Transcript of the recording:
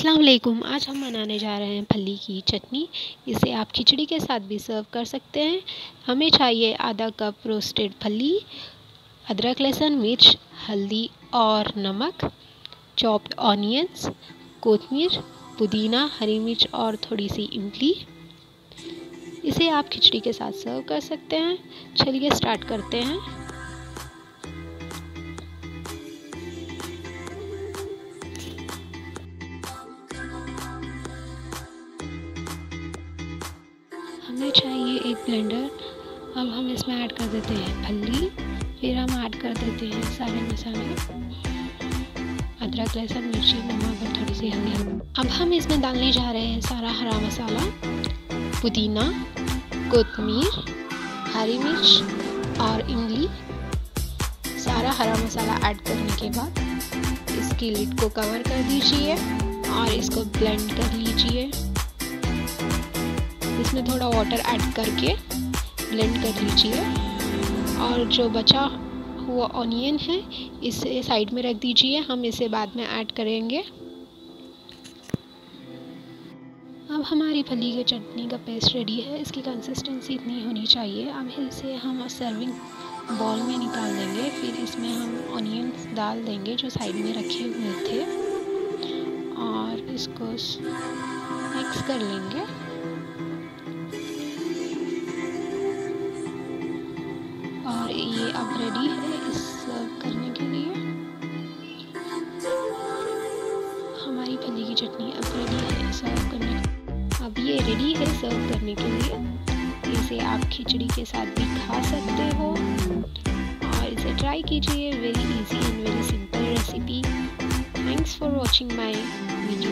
अस्सलाम वालेकुम। आज हम बनाने जा रहे हैं फली की चटनी। इसे आप खिचड़ी के साथ भी सर्व कर सकते हैं। हमें चाहिए आधा कप रोस्टेड फली, अदरक लहसुन मिर्च, हल्दी और नमक, चॉप्ड ऑनियंस, कोथमीर, पुदीना, हरी मिर्च और थोड़ी सी इमली। इसे आप खिचड़ी के साथ सर्व कर सकते हैं। चलिए स्टार्ट करते हैं। हमें चाहिए एक ब्लेंडर। अब हम इसमें ऐड कर देते हैं फली, फिर हम ऐड कर देते हैं सारे मसाले, अदरक लहसुन मिर्ची, नमक और थोड़ी सी हल्दी। अब हम इसमें डालने जा रहे हैं सारा हरा मसाला, पुदीना, कोथमीर, हरी मिर्च और इमली। सारा हरा मसाला ऐड करने के बाद इसकी लिड को कवर कर दीजिए और इसको ब्लेंड कर लीजिए। इसमें थोड़ा वाटर ऐड करके ब्लेंड कर लीजिए और जो बचा हुआ ऑनियन है इसे साइड में रख दीजिए, हम इसे बाद में ऐड करेंगे। अब हमारी फली की चटनी का पेस्ट रेडी है। इसकी कंसिस्टेंसी इतनी होनी चाहिए। अब इसे हम सर्विंग बॉल में निकाल देंगे, फिर इसमें हम ऑनियन डाल देंगे जो साइड में रखे हुए थे और इसको मिक्स कर लेंगे। और ये अब रेडी है इस सर्व करने के लिए। हमारी फली की चटनी अब रेडी है सर्व करने के लिए। अब ये रेडी है सर्व करने के लिए। इसे आप खिचड़ी के साथ भी खा सकते हो और इसे ट्राई कीजिए। Very easy and very simple recipe. Thanks for watching my video.